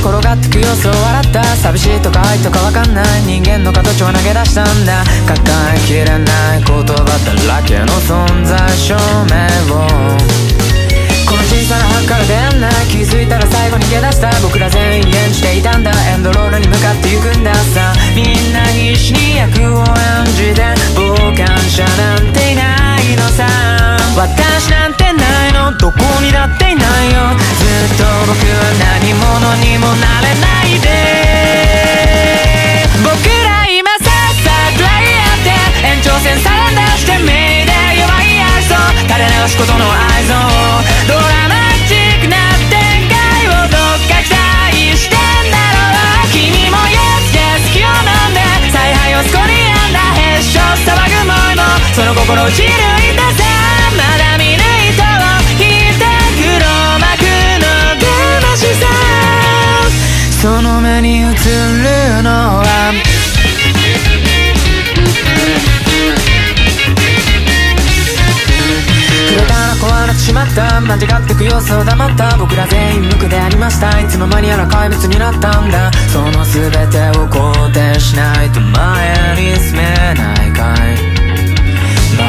転がってく様子を笑った。寂しいとか愛とかわかんない人間の形を投げ出したんだ。抱えきれない言葉だらけの存在証明をこの小さな箱から出会んない。気づいたら最後に逃げ出した。僕ら全員現地でいたんだ。エンドロールに向かって行くんださ。みんな必死に役を演じて傍観者なんていないのさ。私なんてないの、どこにだっていないよ。ずっと僕は何者にもなれないで、僕ら今さっさとライアって延長線さら出してみで弱い愛想垂れ流しことの愛憎ドラマチックな展開をどっか期待してんだろう。君もやつで隙を飲んで采配をスコリアンダーへっしょ騒ぐものその心を散るいたさ。まだ見ぬ糸を引いて黒幕の出ましさ。その目に映るのは黒たの壊れてしまった。間違ってく様子を黙った。僕ら全員無垢でありました。いつの間にやら怪物になったんだ。その全てを肯定しないと前に進めないかい。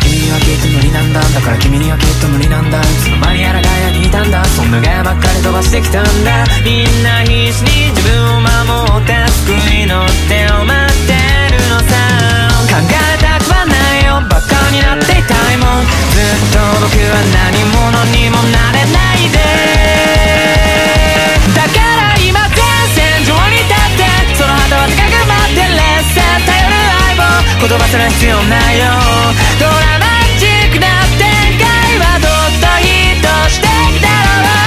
君にはきっと無理なんだ。だから君にはきっと無理なんだ。いつの間にやらガヤにいたんだ。そんなガヤばっかり飛ばしてきたんだ。みんな必死に自分を守って救いの手を待ってるのさ。考えたくはないよ、バカになっていたいもん。ずっと僕は何者にもなれないで、だから今前線上に立ってその旗は高く舞ってレッサー頼る相棒言葉すら必要ないよ。ドラマチックな展開はどっとヒットしてきた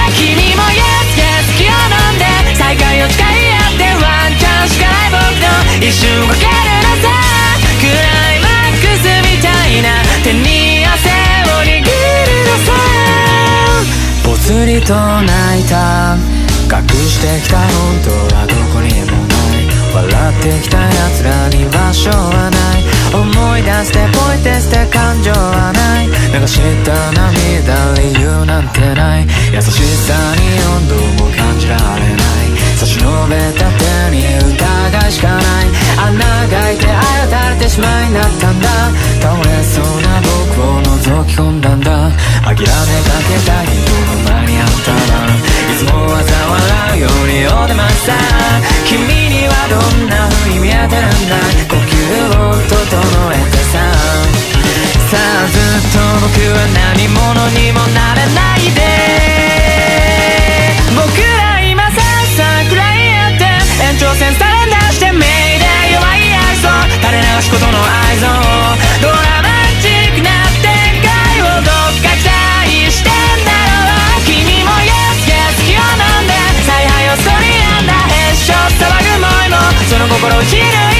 ろう。君もイエスイエス気を飲んで再会を誓い合ってワンチャンしかない僕の一瞬をかけるのさ。クライマックスみたいな手に汗を握るのさ。ぽつりと泣いた隠してきた本当はどこにもない。笑ってきた奴らに場所はない。思い出してポイ捨て感情はない。流した涙理由なんてない。優しさに温度も感じられない。差し伸べた手に疑いしかない。穴が開いて愛を垂れてしまいなったんだ。倒れそうな僕を覗き込んだんだ。諦めかけた人の間にあったらいつもは笑うようにお出ました。君にはどんな風に見えてるんだ。呼吸を整えてさ。さあずっと僕は何者にもなれないで、僕ら今さっさくらいやって延長線さら出してメイで弱い愛想垂れ流しことの愛憎ドラマチックな展開をどっか期待してんだろう。君もイエスイエス気を飲んで采配をストリアンダーへっしょ騒ぐもいもその心を知る